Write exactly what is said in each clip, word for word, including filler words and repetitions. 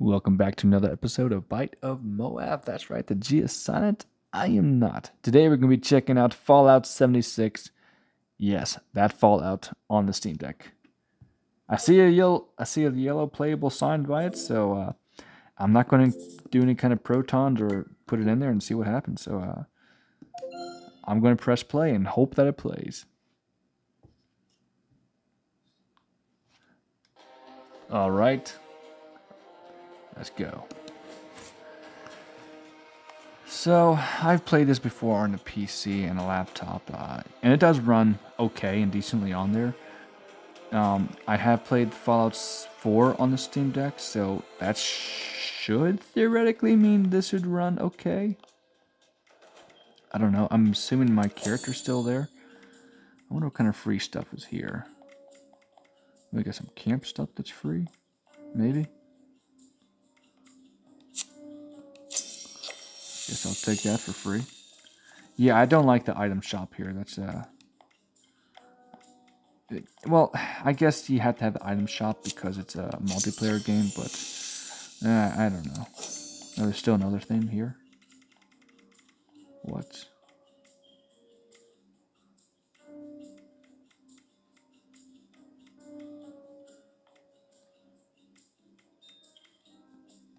Welcome back to another episode of Bite of Moab. That's right, the G is silent. I am not. Today we're going to be checking out Fallout seventy-six. Yes, that Fallout on the Steam Deck. I see a yellow, I see a yellow playable sign by it, so uh, I'm not going to do any kind of protons or put it in there and see what happens. So uh, I'm going to press play and hope that it plays. All right. Let's go. So I've played this before on a P C and a laptop, uh, and it does run okay and decently on there. Um, I have played Fallout four on the Steam Deck, so that should theoretically mean this would run okay. I don't know. I'm assuming my character's still there. I wonder what kind of free stuff is here. We got some camp stuff that's free, maybe. Guess I'll take that for free. Yeah, I don't like the item shop here. That's uh, it, well, I guess you have to have the item shop because it's a multiplayer game, but uh, I don't know. Oh, there's still another thing here. What?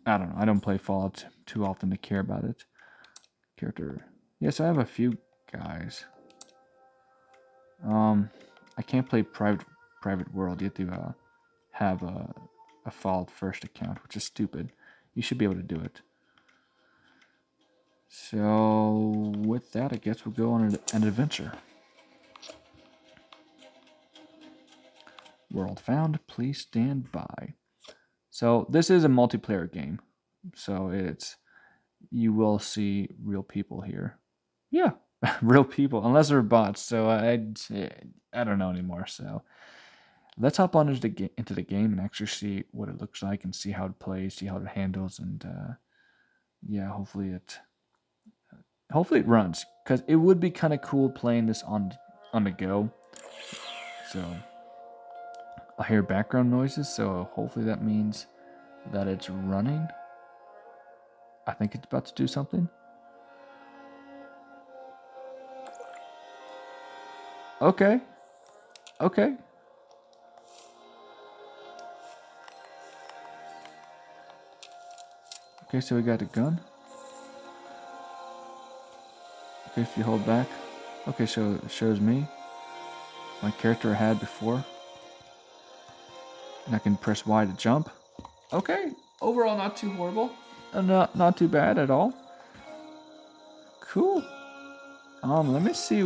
I don't know. I don't play Fallout too often to care about it. Character. Yes, I have a few guys. Um, I can't play private private world. You have to uh, have a, a Fallout First account, which is stupid. You should be able to do it. So with that, I guess we'll go on an, an adventure. World found. Please stand by. So this is a multiplayer game. So it's, you will see real people here. Yeah, real people, unless they're bots. So I, I don't know anymore. So let's hop on into the, into the game and actually see what it looks like and see how it plays, see how it handles. And uh, yeah, hopefully it, hopefully it runs, because it would be kind of cool playing this on, on the go. So I hear background noises, so hopefully that means that it's running. I think it's about to do something. Okay. Okay. Okay, so we got a gun. Okay, if you hold back. Okay, so it shows me my character I had before. And I can press Y to jump. Okay. Overall, not too horrible. Uh, not, not too bad at all. Cool. Um, let me see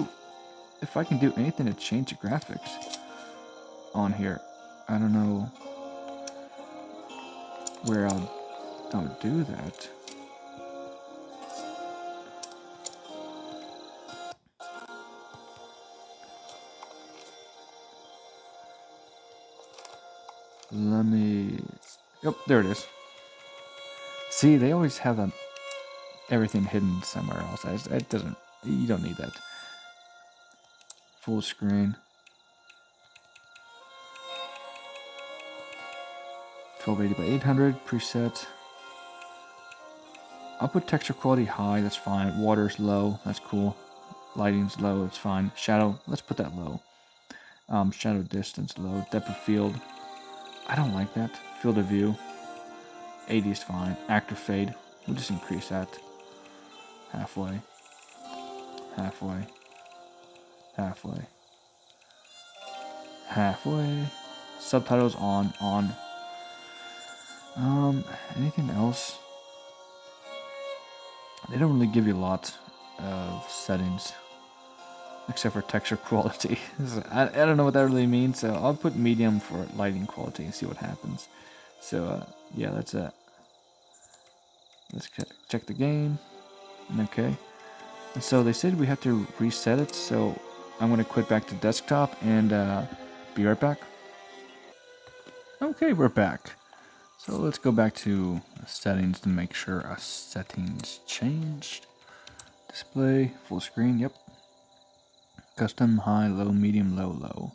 if I can do anything to change the graphics on here. I don't know where I'll, I'll do that. Let me... Yep, there it is. See, they always have um, everything hidden somewhere else. It doesn't... You don't need that. Full screen. twelve eighty by eight hundred. Preset. I'll put texture quality high. That's fine. Water's low. That's cool. Lighting's low. It's fine. Shadow. Let's put that low. Um, shadow distance low. Depth of field. I don't like that. Field of view. eighty is fine. Actor fade. We'll just increase that. Halfway. Halfway. Halfway. Halfway. Subtitles on. On. Um, anything else? They don't really give you a lot of settings. Except for texture quality. I, I don't know what that really means, so I'll put medium for lighting quality and see what happens. So, uh, yeah, that's it. Let's check the game. Okay. And so they said we have to reset it, so I'm going to quit back to desktop and uh, be right back. Okay, we're back. So let's go back to settings to make sure our settings changed. Display, full screen, yep. Custom, high, low, medium, low, low.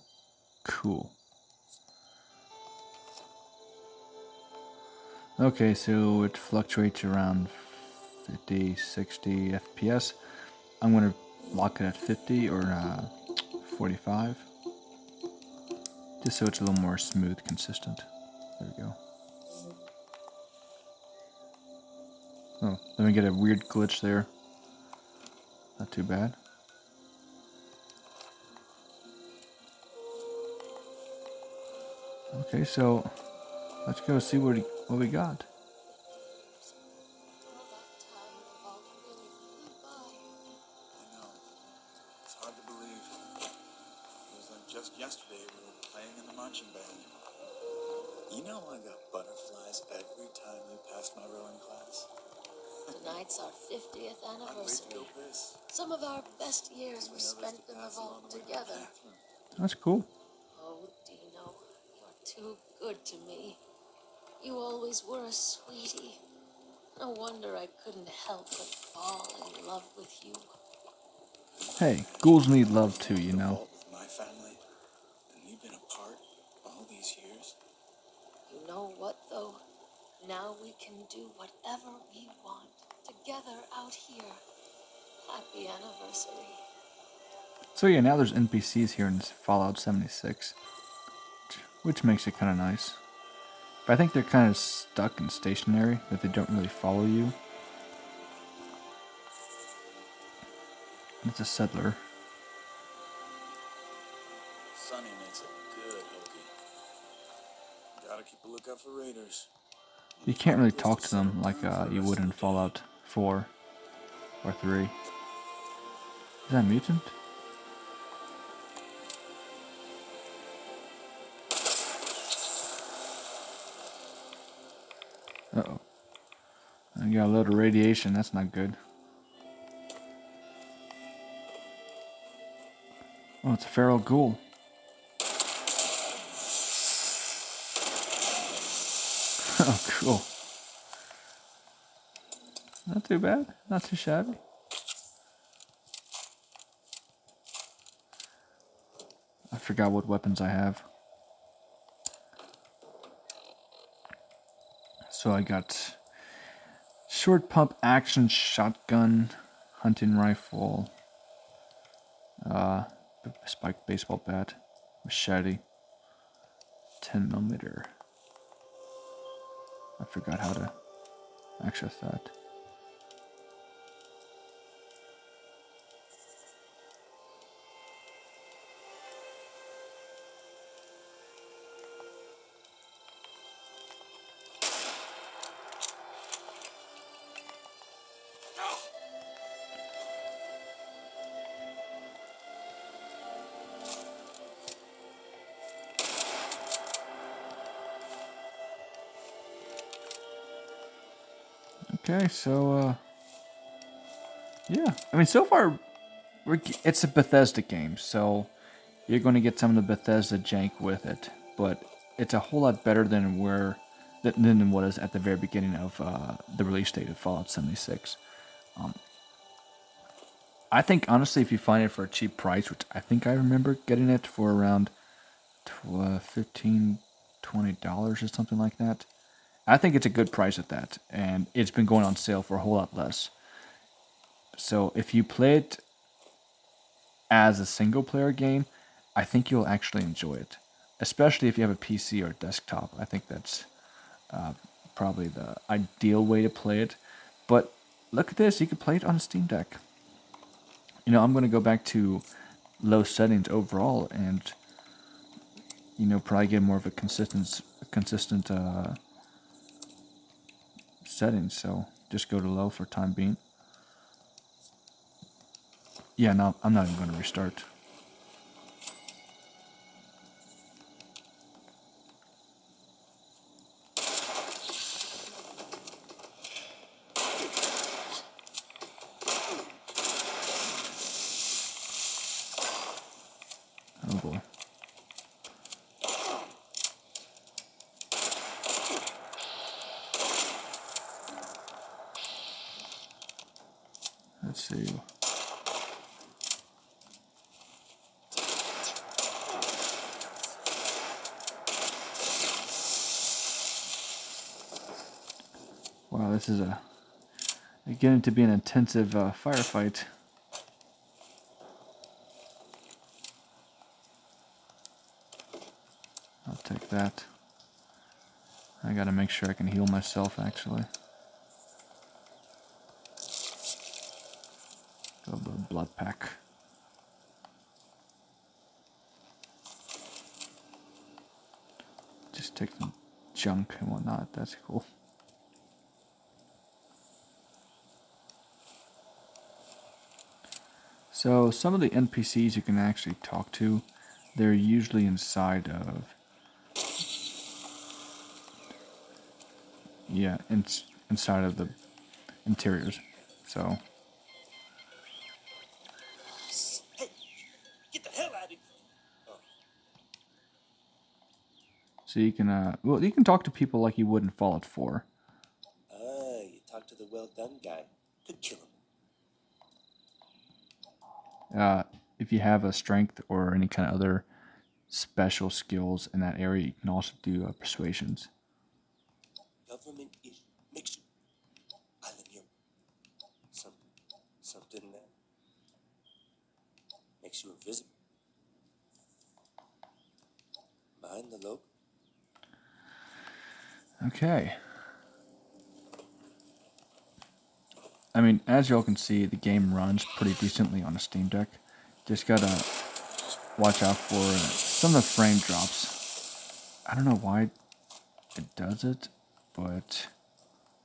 Cool. Okay, so it fluctuates around fifty, sixty F P S. I'm going to lock it at fifty or uh, forty-five, just so it's a little more smooth, consistent. There we go. Oh, then we get a weird glitch there. Not too bad. Okay, so let's go see what, what we got. That's cool. Oh, Dino, you're too good to me. You always were a sweetie. No wonder I couldn't help but fall in love with you. Hey, ghouls need love too, you know. With my family, and we've been apart all these years. You know what, though? Now we can do whatever we want together out here. Happy anniversary. So yeah, now there's N P Cs here in Fallout seventy-six, which makes it kind of nice. But I think they're kind of stuck and stationary, that they don't really follow you. It's a settler. Sonny makes a good hooky. Gotta keep a lookout for raiders. You can't really talk to them like uh, you would in Fallout four or three. Is that a mutant? Uh-oh. I got a load of radiation, that's not good. Oh, it's a feral ghoul. Oh, cool. Not too bad, not too shabby. I forgot what weapons I have. So I got short pump action shotgun, hunting rifle, uh, spiked baseball bat, machete, ten millimeter. I forgot how to access that. Okay, so, uh, yeah, I mean, so far, we're, it's a Bethesda game, so you're going to get some of the Bethesda jank with it, but it's a whole lot better than where, than what is at the very beginning of uh, the release date of Fallout seventy-six. Um, I think, honestly, if you find it for a cheap price, which I think I remember getting it for around fifteen dollars, twenty dollars or something like that, I think it's a good price at that, and it's been going on sale for a whole lot less. So if you play it as a single player game, I think you'll actually enjoy it, especially if you have a P C or desktop. I think that's uh, probably the ideal way to play it. But look at this, you can play it on a Steam Deck. You know, I'm going to go back to low settings overall and, you know, probably get more of a consistent, consistent, uh, settings, so just go to low for time being. Yeah, no, I'm not even going to restart. Oh boy. Let's see. Wow, this is a getting to be an intensive uh, firefight. I'll take that. I gotta make sure I can heal myself, actually. Go blood pack. Just take some junk and whatnot, that's cool. So some of the N P Cs you can actually talk to, they're usually inside of... Yeah, in, inside of the interiors, so... Hey, get the hell out of here. Oh. So you can, uh, well, you can talk to people like you would in Fallout four. Ah, uh, you talk to the well-done guy. Could kill him. Uh, if you have a strength or any kind of other special skills in that area, you can also do uh, persuasions. Government is mixed. I live here. Some, something that makes you invisible. Mind the lobe. Okay. I mean, as y'all can see, the game runs pretty decently on a Steam Deck. Just gotta watch out for uh, some of the frame drops. I don't know why it does it. But,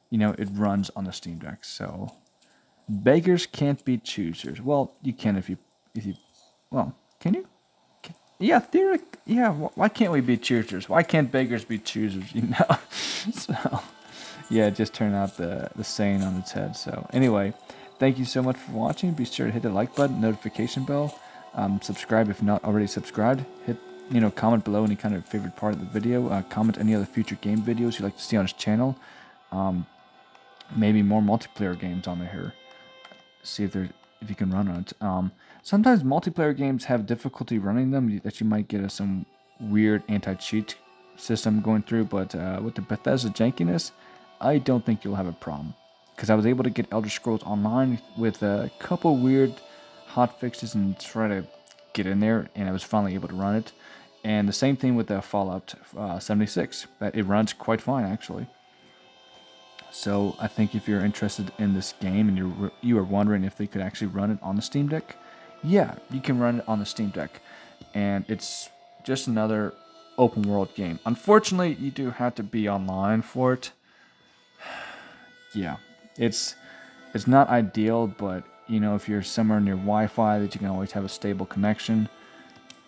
you know, it runs on the Steam Deck, so... Beggars can't be choosers. Well, you can if you... if you, well, can you? Can, yeah, theoretically... Yeah, why can't we be choosers? Why can't beggars be choosers, you know? So, yeah, it just turned out the, the saying on its head. So, anyway, thank you so much for watching. Be sure to hit the like button, notification bell. Um, subscribe if not already subscribed. Hit... You know, comment below any kind of favorite part of the video. Uh, comment any other future game videos you'd like to see on his channel. Um, maybe more multiplayer games on here. See if there, if you can run on it. Um, sometimes multiplayer games have difficulty running them. That you might get uh, some weird anti-cheat system going through. But uh, with the Bethesda jankiness, I don't think you'll have a problem. Because I was able to get Elder Scrolls Online with a couple weird hotfixes and try to get in there, and I was finally able to run it. And the same thing with the Fallout uh, seventy-six, but it runs quite fine actually. So I think if you're interested in this game and you're you are wondering if they could actually run it on the Steam Deck, yeah, you can run it on the Steam Deck, and it's just another open world game. Unfortunately, you do have to be online for it. Yeah, it's it's not ideal, but you know, if you're somewhere near Wi-Fi that you can always have a stable connection,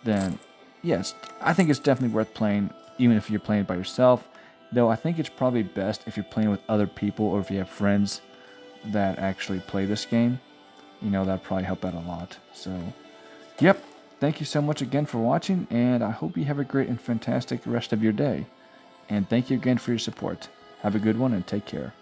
then yes, I think it's definitely worth playing, even if you're playing by yourself. Though I think it's probably best if you're playing with other people or if you have friends that actually play this game. You know, that'd probably help out a lot. So, yep, thank you so much again for watching, and I hope you have a great and fantastic rest of your day. And thank you again for your support. Have a good one and take care.